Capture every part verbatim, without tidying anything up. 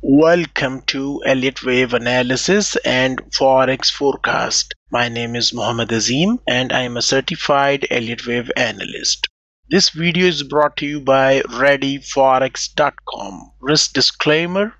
Welcome to Elliott Wave Analysis and Forex Forecast. My name is Mohammed Azeem and I am a certified Elliott Wave analyst. This video is brought to you by ready forex dot com. Risk disclaimer.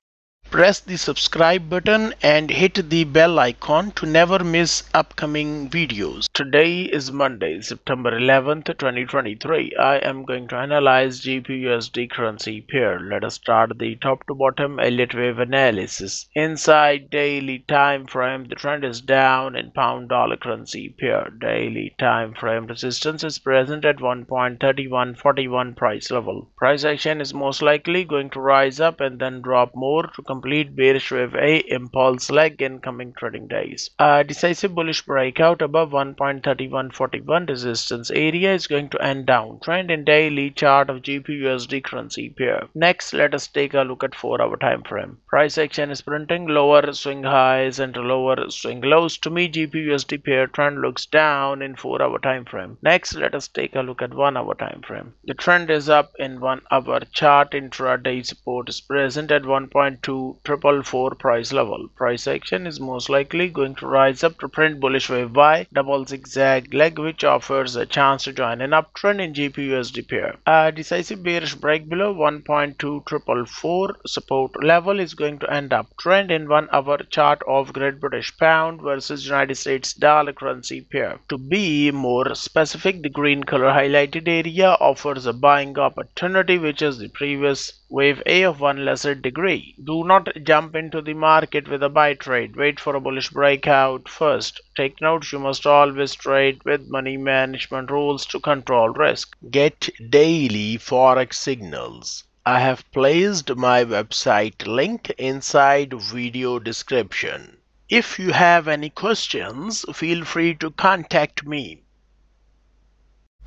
Press the subscribe button and hit the bell icon to never miss upcoming videos. Today is Monday, September eleventh, twenty twenty-three. I am going to analyze G B P U S D currency pair. Let us start the top to bottom Elliott Wave analysis. Inside daily time frame, the trend is down in pound dollar currency pair. Daily time frame resistance is present at one point three one four one price level. Price action is most likely going to rise up and then drop more to complete bearish wave A impulse leg in coming trading days. A decisive bullish breakout above one point three one four one resistance area is going to end downtrend in daily chart of G B P U S D currency pair. Next, let us take a look at four hour time frame. Price action is printing lower swing highs and lower swing lows. To me, G B P U S D pair trend looks down in four hour time frame. Next, let us take a look at one hour time frame. The trend is up in one hour chart. Intraday support is present at one point two triple four price level. Price action is most likely going to rise up to print bullish wave by double zigzag leg, which offers a chance to join an uptrend in G B P U S D pair. A decisive bearish break below one point two triple four support level is going to end uptrend in one hour chart of Great British Pound versus United States dollar currency pair. To be more specific, the green color highlighted area offers a buying opportunity, which is the previous wave A of one lesser degree. Do not jump into the market with a buy trade. Wait for a bullish breakout first. Take note, you must always trade with money management rules to control risk. Get daily forex signals. I have placed my website link inside video description. If you have any questions, feel free to contact me.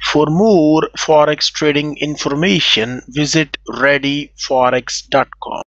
For more forex trading information, visit ready forex dot com.